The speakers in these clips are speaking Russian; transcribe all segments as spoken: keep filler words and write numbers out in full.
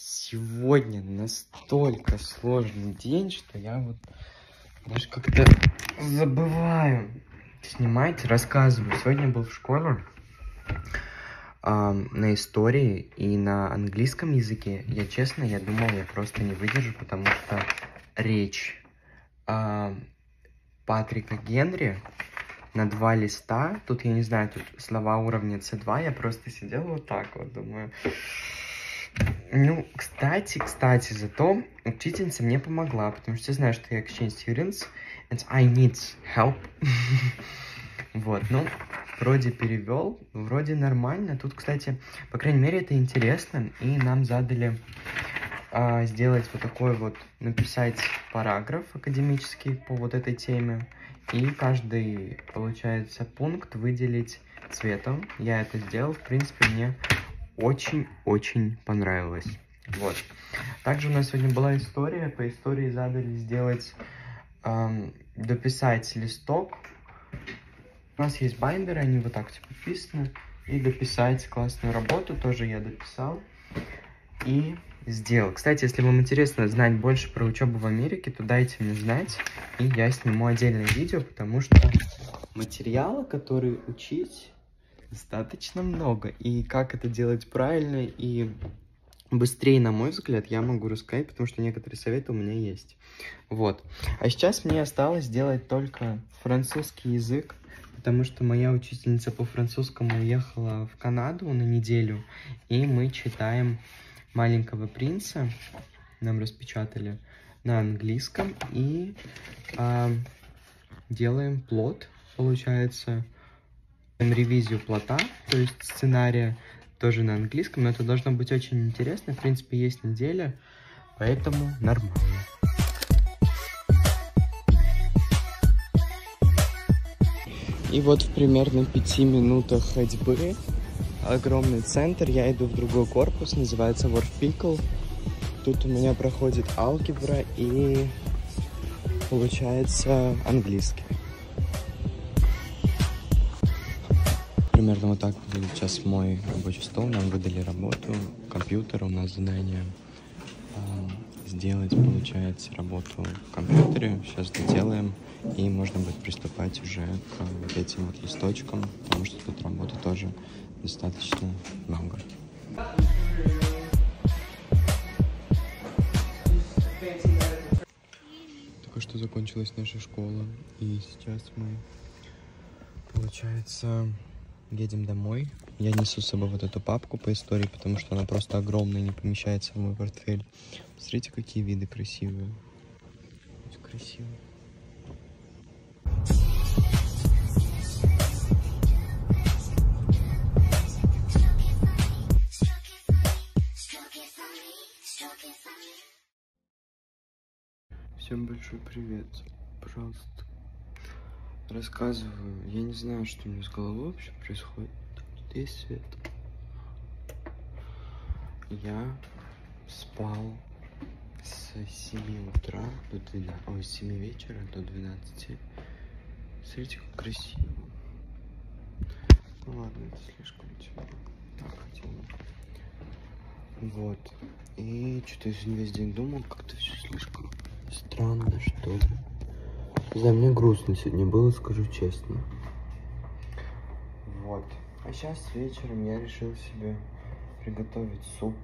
Сегодня настолько сложный день, что я вот даже как-то забываю снимать, рассказываю. Сегодня был в школе э, на истории и на английском языке. Я честно, я думал, я просто не выдержу, потому что речь э, Патрика Генри на два листа. Тут, я не знаю, тут слова уровня си два. Я просто сидел вот так вот, думаю. Ну, кстати, кстати, зато учительница мне помогла, потому что я знаю, что я exchange students, and I need help. Вот, ну, вроде перевел, вроде нормально. Тут, кстати, по крайней мере, это интересно, и нам задали а, сделать вот такой вот, написать параграф академический по вот этой теме, и каждый, получается, пункт выделить цветом. Я это сделал, в принципе, мне очень-очень понравилось. Вот. Также у нас сегодня была история. По истории задали сделать, эм, дописать листок. У нас есть баймеры, они вот так типа писаны. И дописать классную работу. Тоже я дописал и сделал. Кстати, если вам интересно знать больше про учебу в Америке, то дайте мне знать. И я сниму отдельное видео, потому что материала, который учить, достаточно много, и как это делать правильно и быстрее, на мой взгляд, я могу рассказать, потому что некоторые советы у меня есть. Вот. А сейчас мне осталось сделать только французский язык, потому что моя учительница по французскому уехала в Канаду на неделю, и мы читаем «Маленького принца», нам распечатали на английском, и а, делаем плот, получается, ревизию плота, то есть сценария, тоже на английском, но это должно быть очень интересно, в принципе, есть неделя, поэтому нормально. И вот в примерно пяти минутах ходьбы огромный центр, я иду в другой корпус, называется Ворф Пикл, тут у меня проходит алгебра и, получается, английский. Примерно вот так выглядит сейчас мой рабочий стол. Нам выдали работу, компьютер, у нас задание э, сделать, получается, работу в компьютере. Сейчас доделаем, и можно будет приступать уже к вот этим вот листочкам, потому что тут работы тоже достаточно много. Только что закончилась наша школа, и сейчас мы, получается, едем домой. Я несу с собой вот эту папку по истории, потому что она просто огромная, не помещается в мой портфель. Смотрите, какие виды красивые. Очень красиво. Всем большой привет. Пожалуйста. Рассказываю, я не знаю, что у меня с головой вообще происходит. Тут есть свет. Я спал с семи утра до двенадцати, ой, с семи вечера до двенадцати. Смотрите, как красиво. Ну ладно, это слишком темно. Так, темно. Вот. И что-то я сегодня весь день думал, как-то все слишком странно, что ли. Не знаю, мне грустно сегодня было, скажу честно. Вот. А сейчас вечером я решил себе приготовить суп.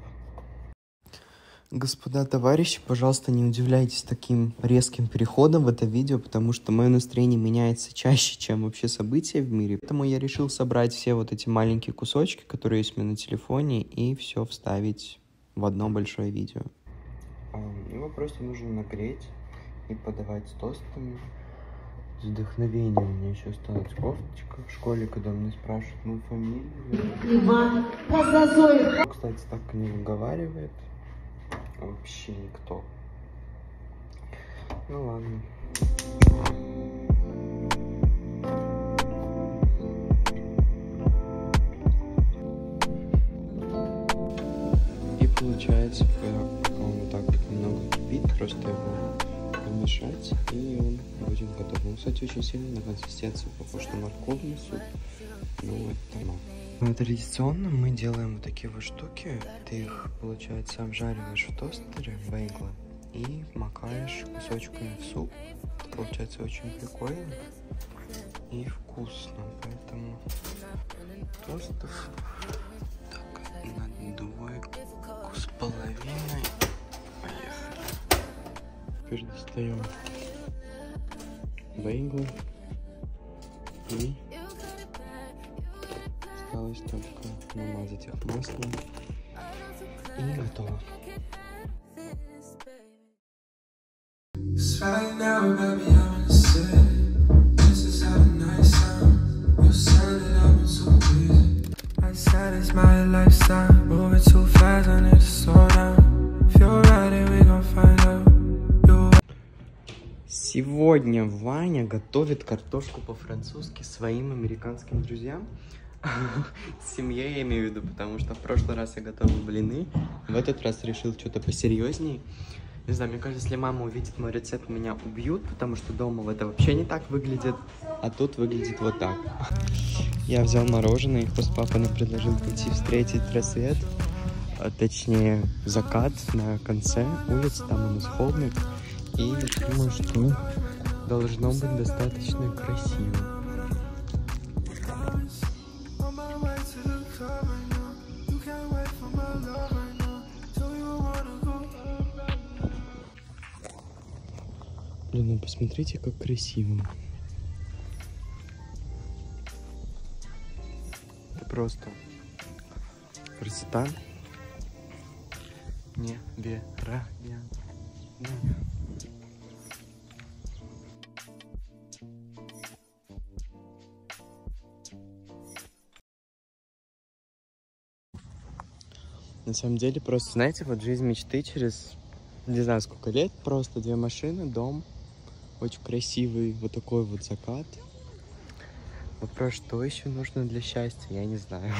Господа, товарищи, пожалуйста, не удивляйтесь таким резким переходом в это видео, потому что мое настроение меняется чаще, чем вообще события в мире. Поэтому я решил собрать все вот эти маленькие кусочки, которые есть у меня на телефоне, и все вставить в одно большое видео. Его просто нужно нагреть и подавать с тостами. С вдохновением у меня еще осталась кофточка. В школе, когда меня спрашивают мою фамилию, Иван Козозоев. Кстати, так не выговаривает вообще никто. Ну ладно. И получается, когда он вот так вот немного кипит, просто его мешать, и он будет готов. Он, кстати, очень сильно на консистенцию похож на морковный суп, но это мало. Традиционно мы делаем вот такие вот штуки. Ты их, получается, обжариваешь в тостере, бейглы, и макаешь кусочками в суп. Это получается очень прикольно и вкусно, поэтому тостов так на двойку с половиной. Поехали. Теперь достаем бейглы и осталось только намазать их маслом и готово. Сегодня Ваня готовит картошку по-французски своим американским друзьям. Семья, я имею в виду, потому что в прошлый раз я готовил блины, в этот раз решил что-то посерьезней. Не знаю, мне кажется, если мама увидит мой рецепт, меня убьют, потому что дома это вообще не так выглядит, а тут выглядит вот так. Я взял мороженое, и хост папа нам предложил пойти встретить рассвет, а точнее закат на конце улицы, там у нас холмик, и думаю, что должно быть достаточно красиво. Ну, посмотрите, как красиво. Это просто красота невероятная. На самом деле, просто, знаете, вот жизнь мечты через, не знаю, сколько лет, просто две машины, дом, очень красивый вот такой вот закат. Вопрос, что еще нужно для счастья, я не знаю.